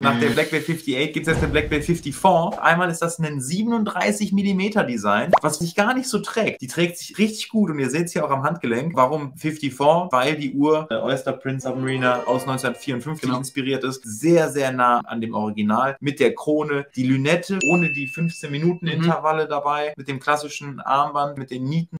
Nach der Black Bay 58 gibt es jetzt eine Black Bay 54. Einmal ist das ein 37mm Design, was sich gar nicht so trägt. Die trägt sich richtig gut und ihr seht es hier auch am Handgelenk. Warum 54? Weil die Uhr Oyster Prince Submariner aus 1954 inspiriert ist. Sehr, sehr nah an dem Original. Mit der Krone, die Lünette, ohne die 15-Minuten-Intervalle dabei, mit dem klassischen Armband, mit den Nieten.